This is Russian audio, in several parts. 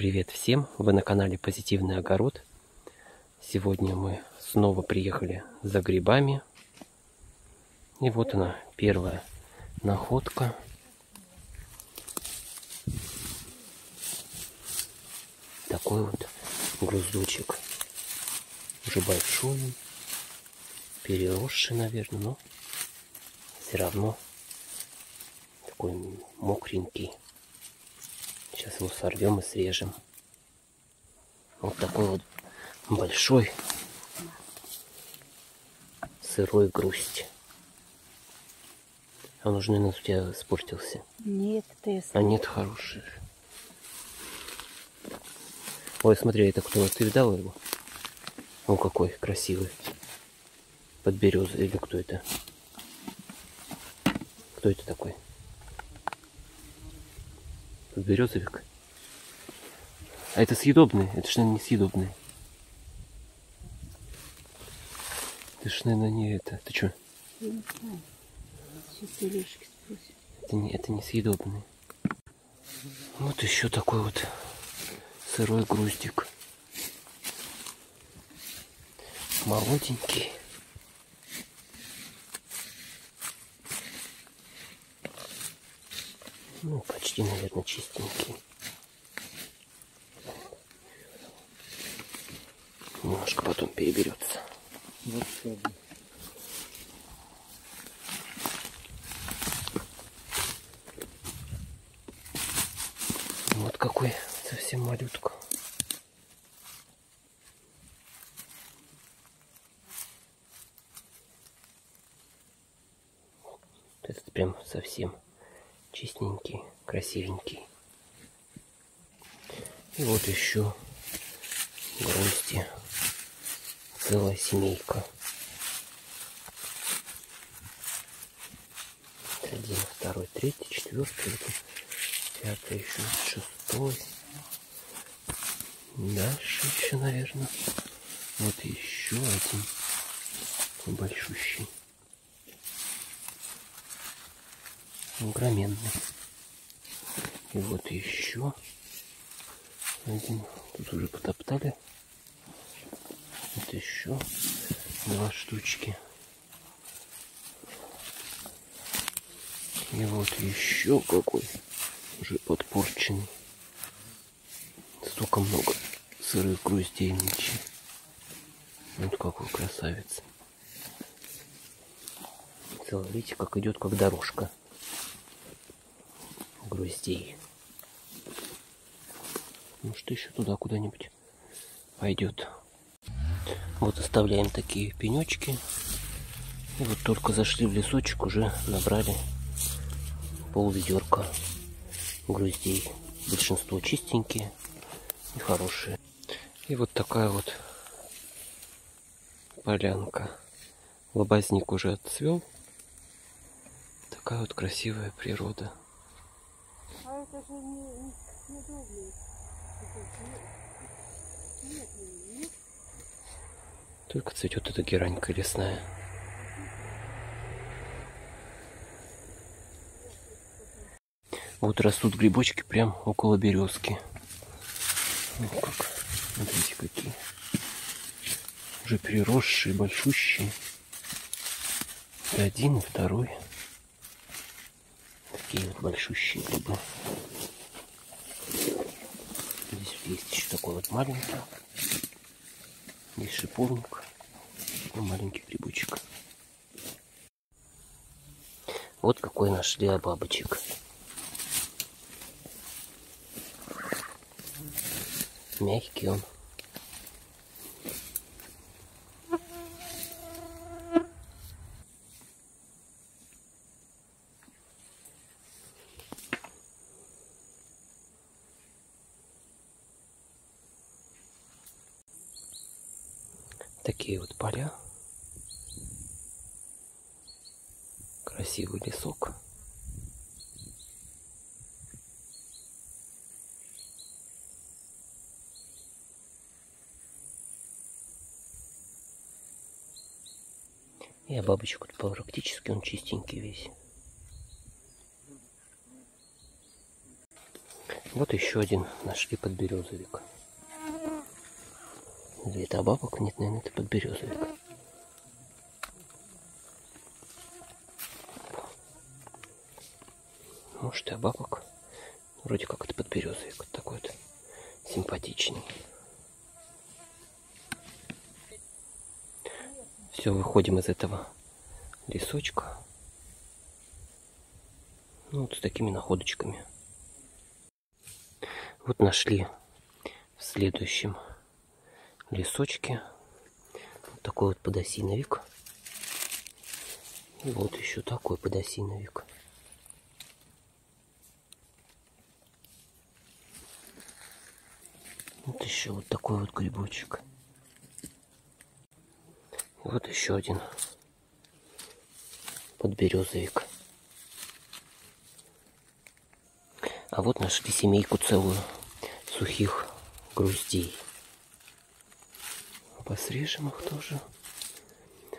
Привет всем! Вы на канале Позитивный Огород. Сегодня мы снова приехали за грибами. И вот она, первая находка. Такой вот груздочек. Уже большой. Переросший, наверное, но все равно такой мокренький. Сейчас его сорвем и срежем. Вот такой вот большой сырой грусть. А нужно, наверное, у тебя испортился? Нет, ты. А нет, хороший. Ой, смотри, это кто? Ты видала его? О, какой красивый. Под березой. Или кто это? Кто это такой? Березовик. А это съедобный? Это ж, наверное, не съедобный. Ты ж, наверное, не это. Ты чё? Я не знаю. Сейчас Илюшки спросим. Это не съедобный. Вот еще такой вот сырой груздик. Молоденький. Ну, почти, наверное, чистенький. Немножко потом переберется. Вот. Вот какой совсем малютка. Это прям совсем чистенький, красивенький. И вот еще грусти. Целая семейка. 1, 2, 3, 4, 5, еще 6. Дальше еще, наверное. Вот еще один такой большущий. Огроменный. И вот еще один. Тут уже потоптали. Вот еще 2 штучки. И вот еще какой. Уже подпорченный. Столько много сырых груздей. Вот какой красавец. Целый, видите, как идет, как дорожка. Груздей. Может, еще туда куда-нибудь пойдет. Вот оставляем такие пенечки. И вот только зашли в лесочек, уже набрали пол-ведерка груздей. Большинство чистенькие и хорошие. И вот такая вот полянка. Лобазник уже отцвел. Такая вот красивая природа. А это же неудобно. Нет. Только цветет эта геранька лесная. Вот растут грибочки прям около березки. Ну как, смотрите какие. Уже переросшие, большущие. И один, и второй. Такие вот большущие грибы. Здесь есть еще такой вот маленький. Здесь шиповник. Такой маленький грибочек. Вот какой нашли бабочек. Мягкий он. Такие вот поля, красивый лесок. И обабочек практически он чистенький весь. Вот еще один нашли подберезовик. Или это бабок? Нет, наверное, это подберезовик. Может, и бабок. Вроде как это подберезовик. Вот такой вот симпатичный. Все, выходим из этого лесочка. Ну, вот с такими находочками. Вот нашли в следующем лесочке вот такой вот подосиновик. И вот еще такой подосиновик. Вот еще вот такой вот грибочек. Вот еще один подберезовик. А вот нашли семейку целую сухих груздей. Посрежем их тоже.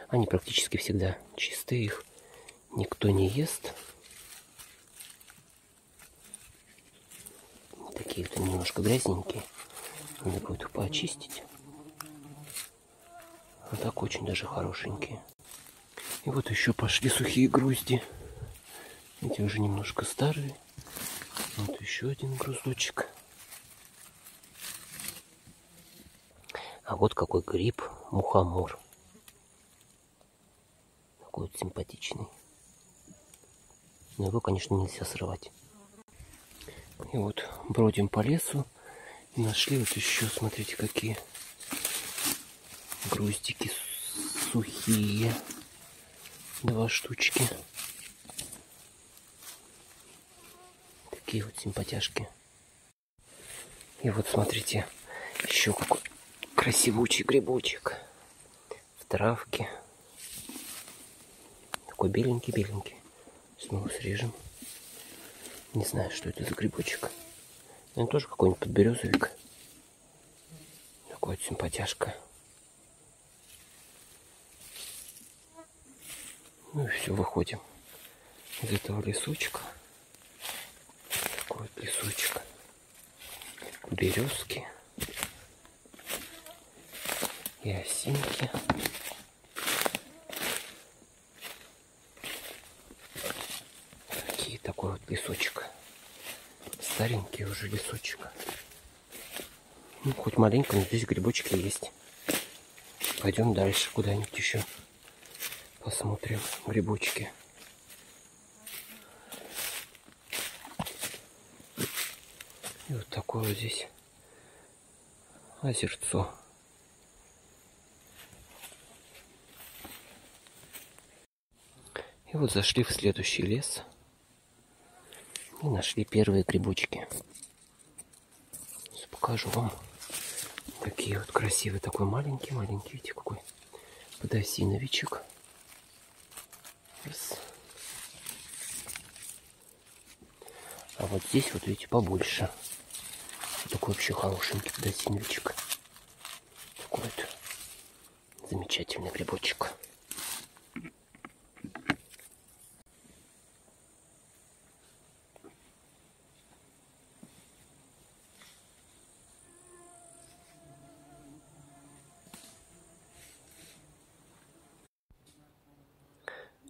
Они практически всегда чистые, их никто не ест. Такие-то немножко грязненькие. Надо будет их поочистить. А так очень даже хорошенькие. И вот еще пошли сухие грузди. Эти уже немножко старые. Вот еще один груздочек. А вот какой гриб мухомор. Такой вот симпатичный. Но его, конечно, нельзя срывать. И вот бродим по лесу. И нашли вот еще, смотрите, какие груздики сухие. 2 штучки. Такие вот симпатяшки. И вот смотрите, еще какой красивучий грибочек в травке. Такой беленький-беленький. Сейчас мы его срежем. Не знаю, что это за грибочек. Наверное, тоже какой-нибудь подберезовик. Такой вот симпатяшка. Ну и все, выходим из этого лесочка. Такой вот лесочек. Березки. И осинки. Такой вот лесочек. Старенький уже лесочек. Ну, хоть маленько, но здесь грибочки есть. Пойдем дальше куда-нибудь еще. Посмотрим грибочки. И вот такое вот здесь озерцо. И вот зашли в следующий лес. И нашли первые грибочки. Сейчас покажу вам. Какие вот красивые. Такой маленький-маленький. Видите, какой подосиновичек. Раз. А вот здесь вот, видите, побольше. Такой вообще хорошенький подосиновичек. Такой вот замечательный грибочек.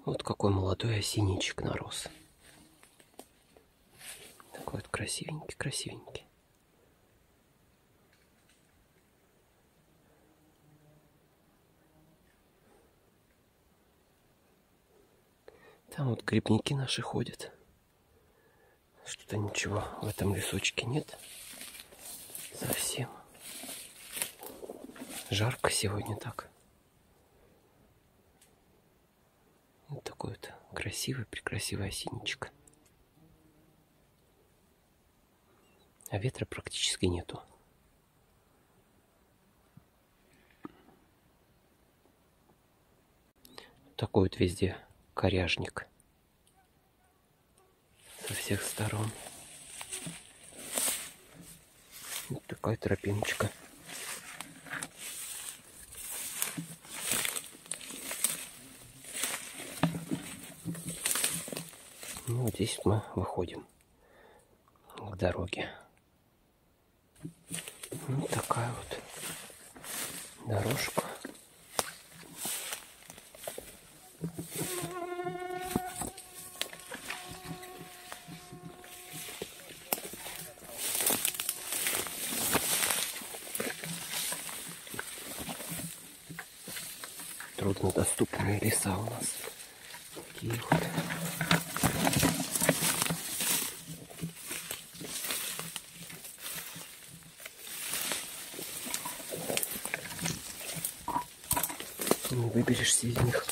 Вот какой молодой осинничек нарос. Такой вот красивенький-красивенький. Там вот грибники наши ходят. Что-то ничего в этом лесочке нет. Совсем. Жарко сегодня так. Вот такой вот красивый-прекрасивый осинничек. А ветра практически нету. Такой вот везде коряжник. Со всех сторон. Вот такая тропиночка. Ну, вот здесь мы выходим к дороге. Ну, такая вот дорожка. Труднодоступные леса у нас. Такие вот. Не выберешься из них.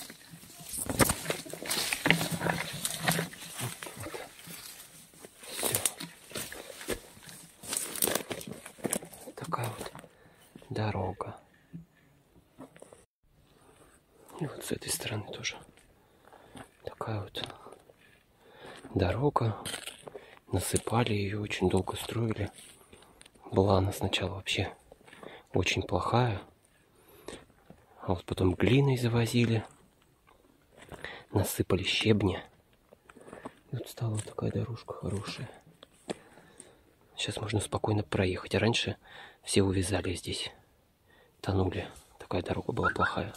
Вот такая вот дорога. И вот с этой стороны тоже такая вот дорога. Насыпали ее, очень долго строили. Была она сначала вообще очень плохая. А вот потом глиной завозили, насыпали щебня. И вот стала вот такая дорожка хорошая. Сейчас можно спокойно проехать. А раньше все увязали здесь, тонули. Такая дорога была плохая.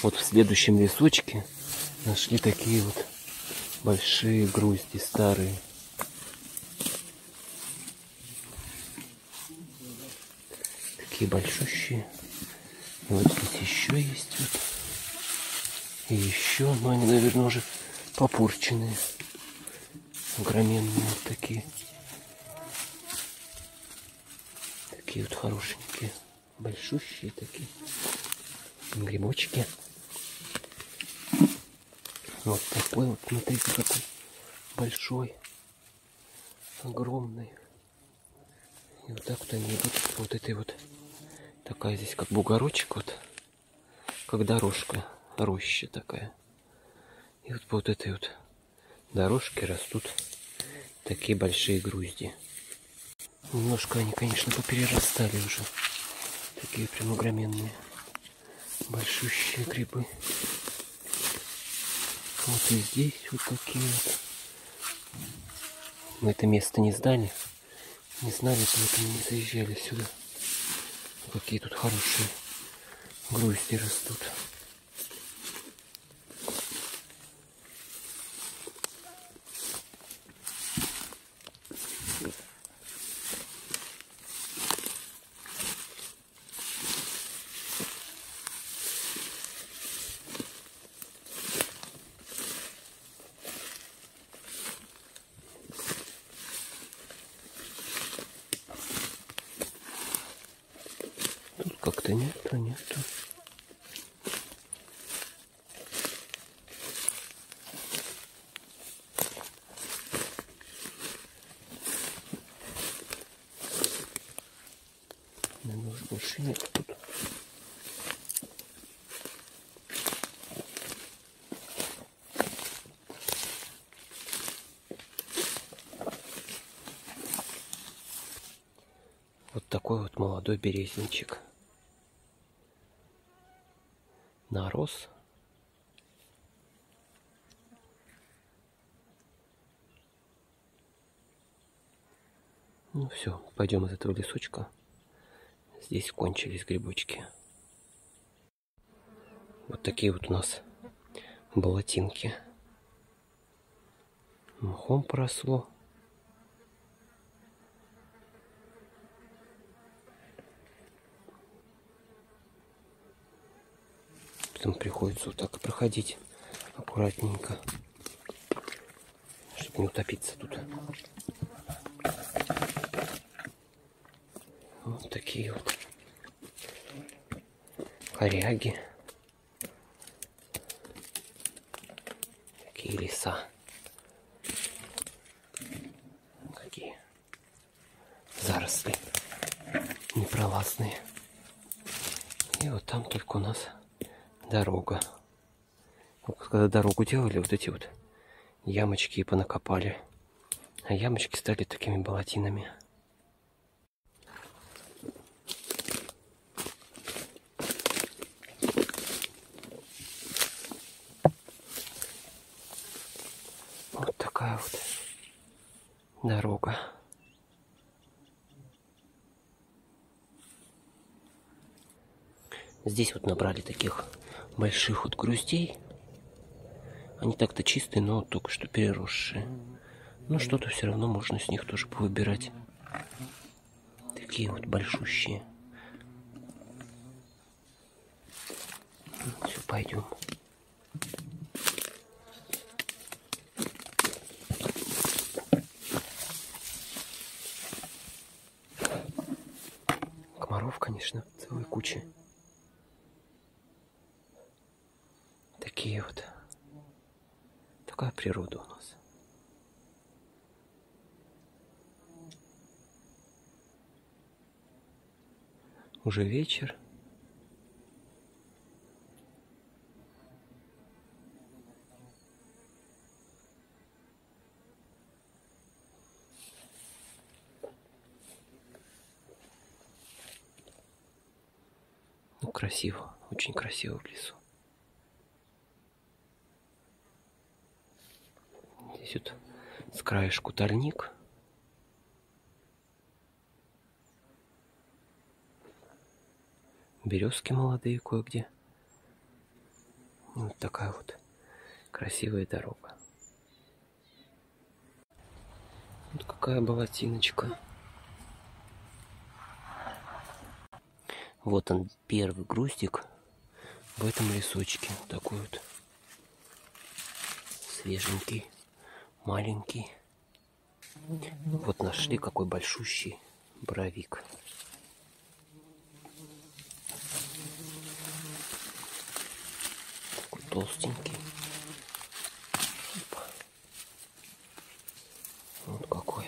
Вот в следующем лесочке нашли такие вот большие грузди, старые. Такие большущие. И вот здесь еще есть вот. И еще, но они, наверное, уже попорченные. Огроменные вот такие. Такие вот хорошенькие. Большущие такие. Грибочки. Вот такой вот, смотрите, какой большой, огромный. И вот так вот они идут. Вот этой вот, такая здесь как бугорочек, вот, как дорожка, роща такая. И вот по вот этой вот дорожке растут такие большие грузди. Немножко они, конечно, поперерастали уже. Такие прям огроменные, большущие грибы. Вот и здесь вот такие вот. Мы это место не знали, поэтому не заезжали сюда. Какие тут хорошие грузди растут. Как-то нету. Наверное, уже больше нету тут. Вот такой вот молодой березничек. Нарос. Ну все, пойдем из этого лесочка. Здесь кончились грибочки. Вот такие вот у нас болотинки. Мхом поросло. Там приходится вот так проходить. аккуратненько, чтобы не утопиться тут. Вот такие вот коряги. Такие леса. Какие заросли непролазные. И вот там только у нас дорога. Когда дорогу делали, вот эти вот ямочки и понакопали. А ямочки стали такими болотинами. Вот такая вот дорога. Здесь вот набрали таких больших вот груздей. Они так-то чистые, но только что переросшие. Но что-то все равно можно с них тоже повыбирать. Такие вот большущие. Все, пойдем. Комаров, конечно, целая куча. Такие вот. Такая природа у нас. Уже вечер. Ну, красиво, очень красиво в лесу. Здесь вот с края шкутальник. Березки молодые кое-где. Вот такая вот красивая дорога. Вот какая болотиночка. Вот он, первый груздик в этом лесочке. Такой вот свеженький. Маленький. Вот нашли какой большущий боровик. Такой толстенький. Вот какой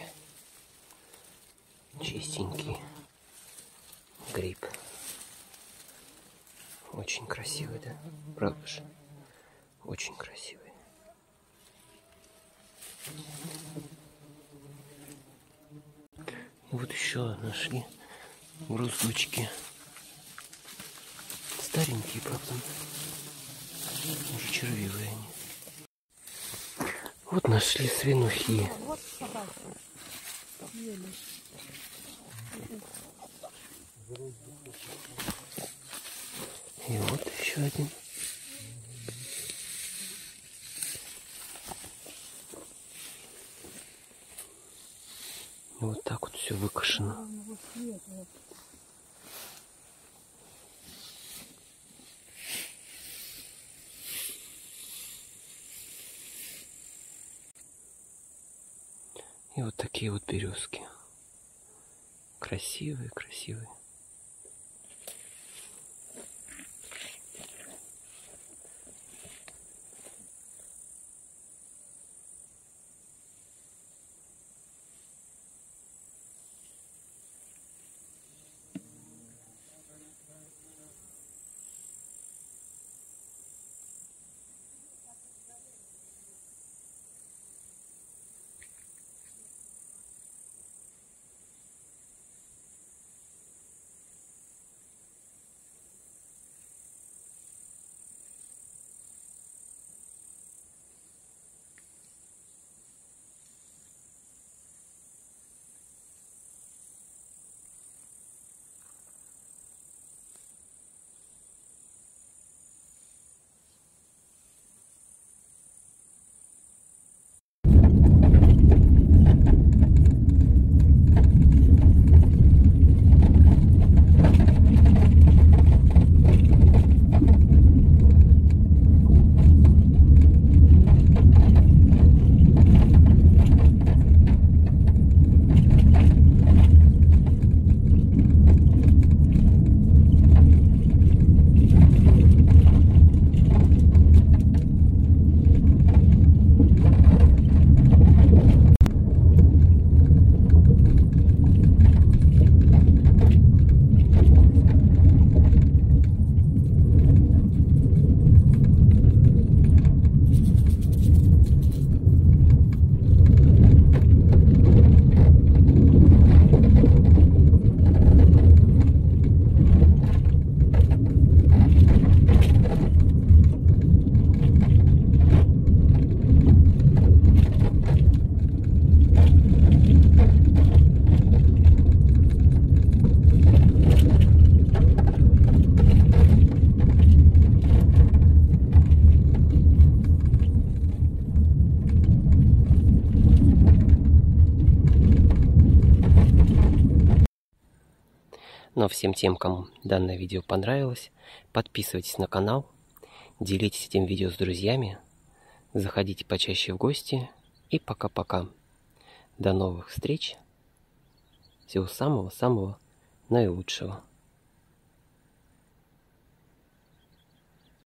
чистенький гриб. Очень красивый, да? Правда же? Очень красивый. Вот еще нашли груздочки. Старенькие, правда. Уже червивые они. Вот нашли свинухи. И вот еще один. Вот так вот все выкошено. И вот такие вот березки. Красивые, красивые. Ну а всем тем, кому данное видео понравилось, подписывайтесь на канал, делитесь этим видео с друзьями, заходите почаще в гости и пока-пока. До новых встреч. Всего самого-самого наилучшего.